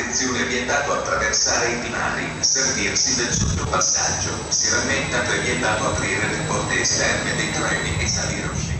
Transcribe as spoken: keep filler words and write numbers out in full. attenzione è vietato attraversare i binari, servirsi del sottopassaggio, si rammenta che è vietato aprire le porte esterne dei treni e salire uscire.